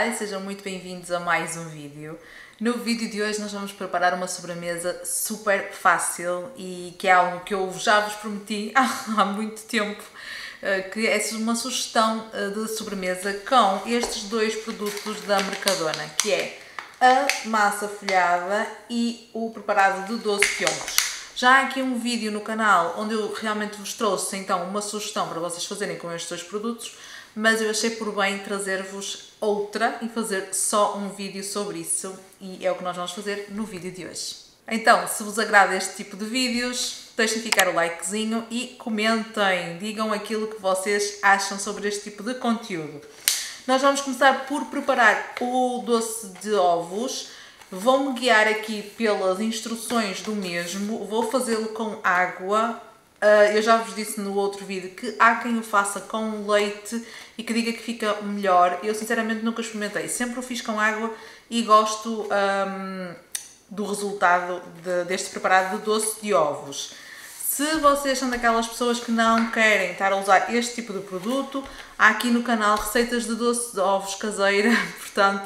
Olá e sejam muito bem-vindos a mais um vídeo. No vídeo de hoje nós vamos preparar uma sobremesa super fácil e que é algo que eu já vos prometi há muito tempo, que é uma sugestão de sobremesa com estes dois produtos da Mercadona, que é a massa folhada e o preparado de 12 pioncos. Já há aqui um vídeo no canal onde eu realmente vos trouxe então uma sugestão para vocês fazerem com estes dois produtos, mas eu achei por bem trazer-vos outra e fazer só um vídeo sobre isso, e é o que nós vamos fazer no vídeo de hoje. Então, se vos agrada este tipo de vídeos, deixem ficar o likezinho e comentem, digam aquilo que vocês acham sobre este tipo de conteúdo. Nós vamos começar por preparar o doce de ovos. Vou-me guiar aqui pelas instruções do mesmo, vou fazê-lo com água. Eu já vos disse no outro vídeo que há quem o faça com leite e que diga que fica melhor. Eu sinceramente nunca experimentei, sempre o fiz com água e gosto do resultado deste preparado de doce de ovos. Se vocês são daquelas pessoas que não querem estar a usar este tipo de produto, há aqui no canal receitas de doce de ovos caseira, portanto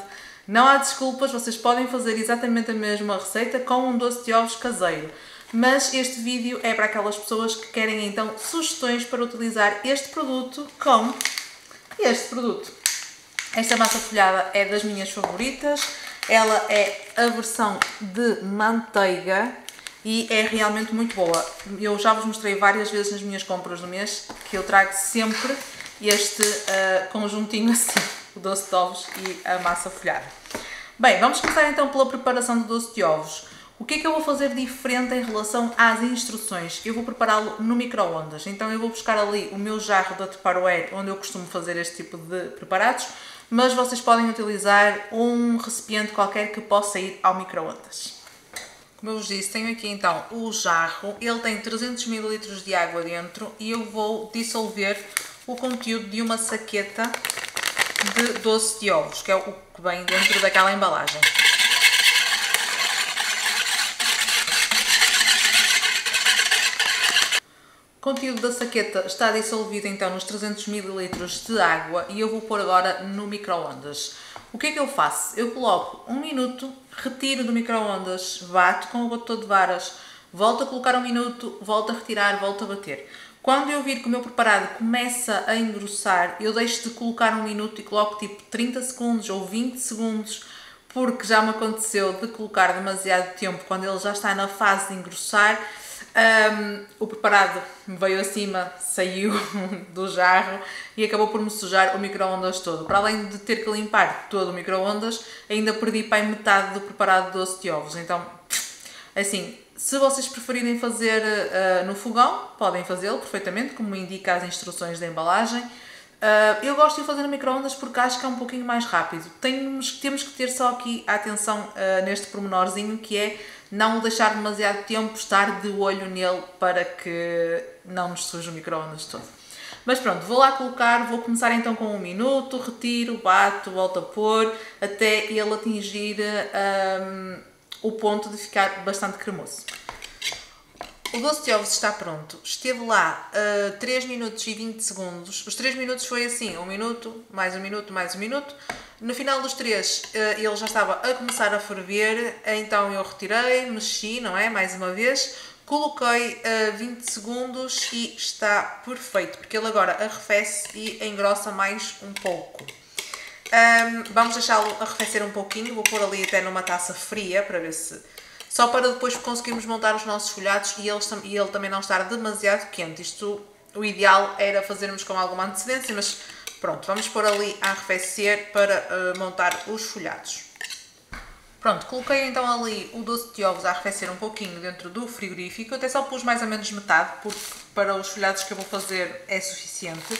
não há desculpas, vocês podem fazer exatamente a mesma receita com um doce de ovos caseiro. Mas este vídeo é para aquelas pessoas que querem então sugestões para utilizar este produto com este produto. Esta massa folhada é das minhas favoritas, ela é a versão de manteiga e é realmente muito boa. Eu já vos mostrei várias vezes nas minhas compras do mês que eu trago sempre este conjuntinho assim. O doce de ovos e a massa folhada. Bem, vamos começar então pela preparação do doce de ovos. O que é que eu vou fazer diferente em relação às instruções? Eu vou prepará-lo no micro-ondas, então eu vou buscar ali o meu jarro da Tupperware, onde eu costumo fazer este tipo de preparados, mas vocês podem utilizar um recipiente qualquer que possa ir ao micro-ondas. Como eu vos disse, tenho aqui então o jarro, ele tem 300 ml de água dentro e eu vou dissolver o conteúdo de uma saqueta de doce de ovos, que é o que vem dentro daquela embalagem. O conteúdo da saqueta está dissolvido então nos 300 ml de água e eu vou pôr agora no micro-ondas. O que é que eu faço? Eu coloco 1 minuto, retiro do micro-ondas, bato com o batedor de varas, volto a colocar 1 minuto, volto a retirar, volto a bater. Quando eu vir que o meu preparado começa a engrossar, eu deixo de colocar 1 minuto e coloco tipo 30 segundos ou 20 segundos, porque já me aconteceu de colocar demasiado tempo quando ele já está na fase de engrossar. O preparado veio acima, saiu do jarro e acabou por me sujar o micro-ondas todo. Para além de ter que limpar todo o micro-ondas, ainda perdi para metade do preparado de doce de ovos. Então, assim... Se vocês preferirem fazer no fogão, podem fazê-lo perfeitamente, como indica as instruções da embalagem. Eu gosto de fazer no micro-ondas porque acho que é um pouquinho mais rápido. Temos que ter só aqui a atenção neste pormenorzinho, que é não deixar demasiado tempo, estar de olho nele para que não nos suje o micro-ondas todo. Mas pronto, vou lá colocar, vou começar então com 1 minuto, retiro, bato, volto a pôr, até ele atingir... o ponto de ficar bastante cremoso. O doce de ovos está pronto. Esteve lá 3 minutos e 20 segundos. Os 3 minutos foi assim, 1 minuto, mais 1 minuto, mais 1 minuto. No final dos 3 ele já estava a começar a ferver, então eu retirei, mexi, não é? Mais uma vez. Coloquei 20 segundos e está perfeito, porque ele agora arrefece e engrossa mais um pouco. Vamos deixá-lo arrefecer um pouquinho, vou pôr ali até numa taça fria para ver se... Só para depois conseguirmos montar os nossos folhados e ele também não estar demasiado quente. Isto, o ideal era fazermos com alguma antecedência, mas pronto, vamos pôr ali a arrefecer para montar os folhados. Pronto, coloquei então ali o doce de ovos a arrefecer um pouquinho dentro do frigorífico. Eu até só pus mais ou menos metade, porque para os folhados que eu vou fazer é suficiente.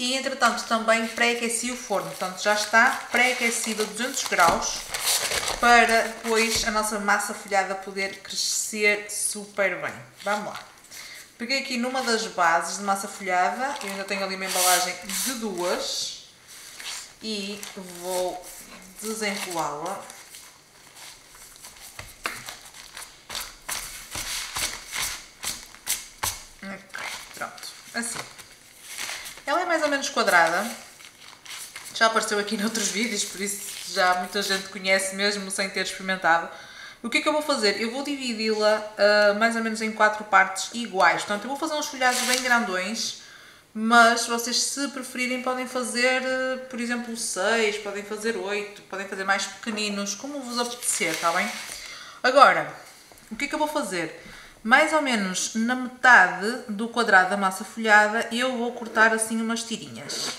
E entretanto também pré-aqueci o forno, portanto já está pré-aquecido a 200 graus para depois a nossa massa folhada poder crescer super bem. Vamos lá. Peguei aqui numa das bases de massa folhada, eu ainda tenho ali uma embalagem de 2 e vou desenrolá-la. Ok, pronto, assim. Ela é mais ou menos quadrada, já apareceu aqui noutros vídeos, por isso já muita gente conhece mesmo sem ter experimentado. O que é que eu vou fazer? Eu vou dividi-la mais ou menos em 4 partes iguais. Portanto, eu vou fazer uns folhados bem grandões, mas vocês, se preferirem, podem fazer, por exemplo, 6, podem fazer 8, podem fazer mais pequeninos, como vos apetecer, está bem? Agora, o que é que eu vou fazer? Mais ou menos na metade do quadrado da massa folhada, eu vou cortar assim umas tirinhas,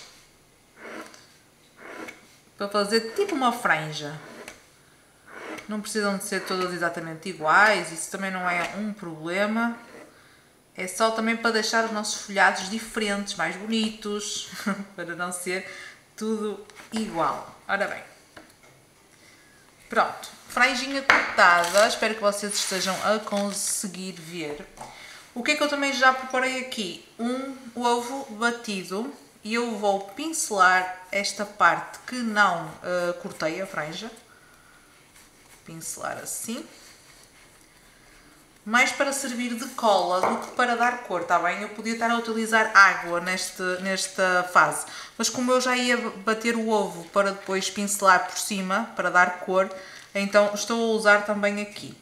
para fazer tipo uma franja. Não precisam de ser todas exatamente iguais, isso também não é um problema. É só também para deixar os nossos folhados diferentes, mais bonitos, para não ser tudo igual. Ora bem, pronto, franjinha cortada, espero que vocês estejam a conseguir ver. O que é que eu também já preparei aqui? Um ovo batido, e eu vou pincelar esta parte que não cortei a franja. Pincelar assim, mais para servir de cola do que para dar cor, está bem? Eu podia estar a utilizar água nesta fase, mas como eu já ia bater o ovo para depois pincelar por cima, para dar cor, então estou a usar também aqui.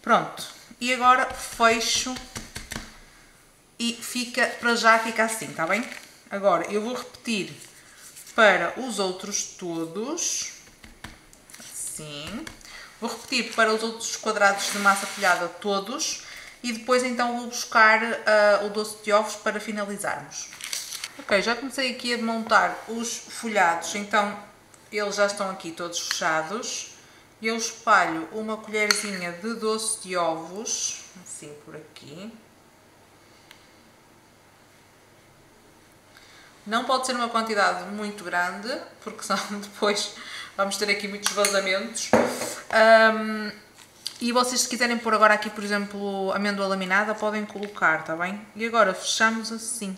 Pronto, e agora fecho e fica, para já fica assim, está bem? Agora eu vou repetir para os outros todos, assim. Vou repetir para os outros quadrados de massa folhada todos e depois então vou buscar o doce de ovos para finalizarmos. Ok, já comecei aqui a montar os folhados, então eles já estão aqui todos fechados. Eu espalho uma colherzinha de doce de ovos, assim por aqui. Não pode ser uma quantidade muito grande, porque senão depois vamos ter aqui muitos vazamentos. E vocês, se quiserem pôr agora aqui, por exemplo, amêndoa laminada, podem colocar, está bem? E agora fechamos assim.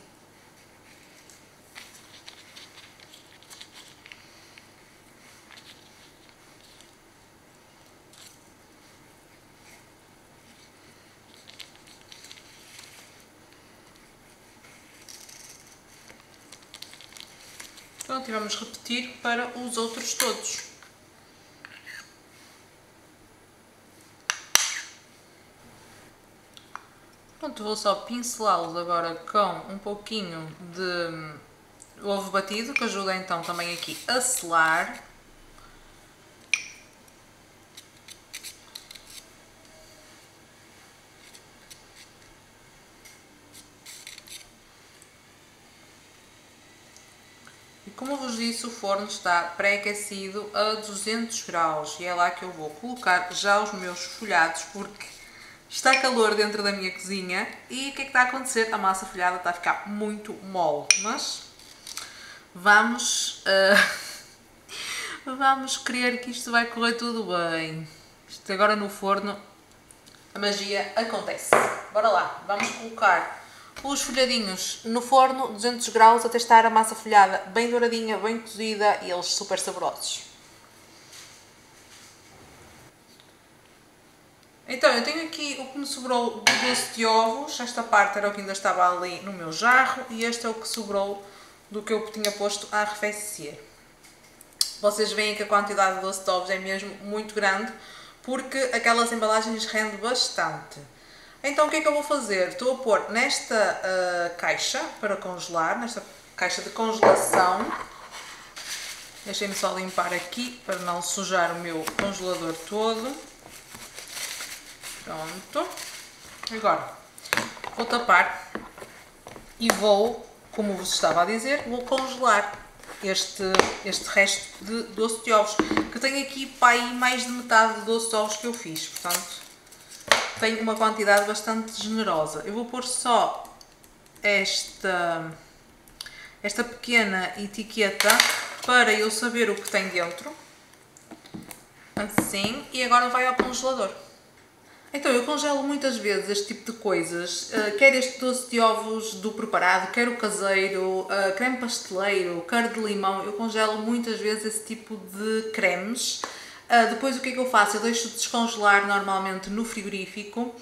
Pronto, e vamos repetir para os outros todos. Pronto, vou só pincelá-los agora com um pouquinho de ovo batido, que ajuda então também aqui a selar. Como vos disse, o forno está pré-aquecido a 200 graus e é lá que eu vou colocar já os meus folhados, porque está calor dentro da minha cozinha e o que é que está a acontecer? A massa folhada está a ficar muito mole, mas vamos crer que isto vai correr tudo bem. Isto agora no forno, a magia acontece. Bora lá, vamos colocar os folhadinhos no forno, 200 graus, até estar a massa folhada bem douradinha, bem cozida e eles super saborosos. Então, eu tenho aqui o que me sobrou do doce de ovos. Esta parte era o que ainda estava ali no meu jarro e este é o que sobrou do que eu tinha posto a arrefecer. Vocês veem que a quantidade de doce de ovos é mesmo muito grande, porque aquelas embalagens rendem bastante. Então o que é que eu vou fazer? Estou a pôr nesta caixa para congelar, nesta caixa de congelação. Deixem-me só limpar aqui para não sujar o meu congelador todo. Pronto. Agora vou tapar e vou, como vos estava a dizer, vou congelar este resto de doce de ovos. Que tenho aqui para aí mais de metade de doce de ovos que eu fiz, portanto tenho uma quantidade bastante generosa. Eu vou pôr só esta pequena etiqueta para eu saber o que tem dentro. Assim, e agora vai ao congelador. Então, eu congelo muitas vezes este tipo de coisas, quer este doce de ovos do preparado, quer o caseiro, creme pasteleiro, carne de limão. Eu congelo muitas vezes esse tipo de cremes. Depois o que é que eu faço? Eu deixo descongelar normalmente no frigorífico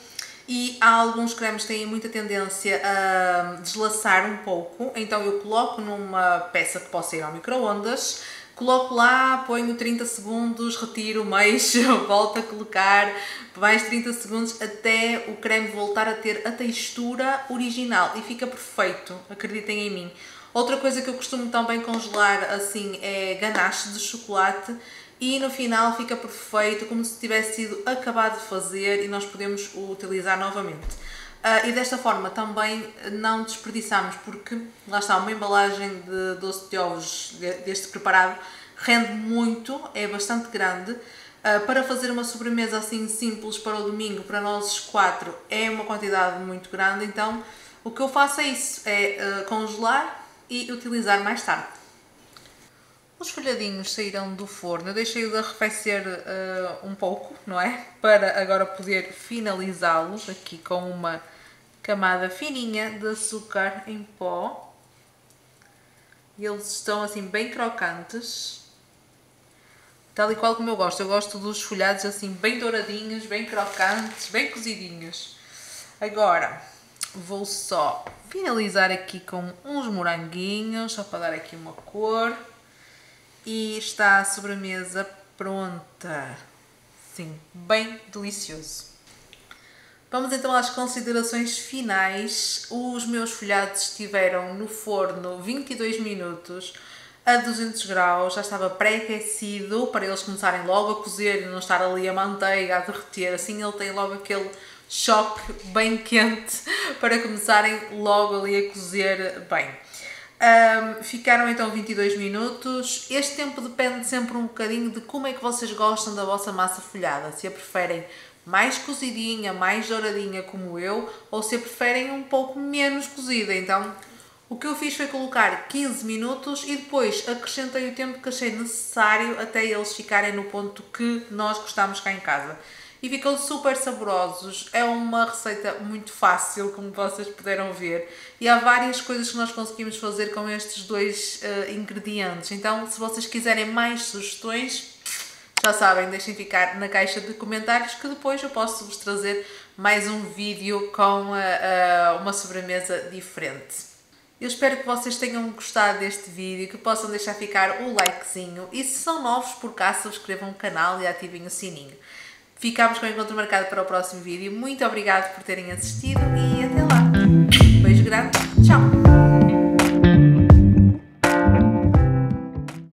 e há alguns cremes que têm muita tendência a deslaçar um pouco, então eu coloco numa peça que possa ir ao micro-ondas, coloco lá, ponho 30 segundos, retiro, mexo, volto a colocar mais 30 segundos até o creme voltar a ter a textura original e fica perfeito, acreditem em mim. Outra coisa que eu costumo também congelar assim é ganache de chocolate e no final fica perfeito, como se tivesse sido acabado de fazer e nós podemos o utilizar novamente. E desta forma também não desperdiçamos, porque lá está, uma embalagem de doce de ovos deste preparado rende muito, é bastante grande. Para fazer uma sobremesa assim simples para o domingo, para nós 4, é uma quantidade muito grande, então o que eu faço é isso, é congelar e utilizar mais tarde. Os folhadinhos saíram do forno, eu deixei-os de arrefecer um pouco, não é? Para agora poder finalizá-los aqui com uma camada fininha de açúcar em pó. E eles estão assim bem crocantes, tal e qual como eu gosto. Eu gosto dos folhados assim bem douradinhos, bem crocantes, bem cozidinhos. Agora vou só finalizar aqui com uns moranguinhos, só para dar aqui uma cor. E está a sobremesa pronta. Sim, bem delicioso. Vamos então às considerações finais. Os meus folhados estiveram no forno 22 minutos a 200 graus. Já estava pré-aquecido para eles começarem logo a cozer e não estar ali a manteiga a derreter. Assim ele tem logo aquele choque bem quente para começarem logo ali a cozer bem. Ficaram então 22 minutos. Este tempo depende sempre um bocadinho de como é que vocês gostam da vossa massa folhada. Se a preferem mais cozidinha, mais douradinha como eu, ou se a preferem um pouco menos cozida. Então, o que eu fiz foi colocar 15 minutos e depois acrescentei o tempo que achei necessário até eles ficarem no ponto que nós gostamos cá em casa. E ficam super saborosos, é uma receita muito fácil, como vocês puderam ver. E há várias coisas que nós conseguimos fazer com estes dois ingredientes. Então, se vocês quiserem mais sugestões, já sabem, deixem ficar na caixa de comentários que depois eu posso vos trazer mais um vídeo com uma sobremesa diferente. Eu espero que vocês tenham gostado deste vídeo, que possam deixar ficar o likezinho. E se são novos por cá, subscrevam o canal e ativem o sininho. Ficamos com o encontro marcado para o próximo vídeo. Muito obrigada por terem assistido e até lá. Beijo grande. Tchau.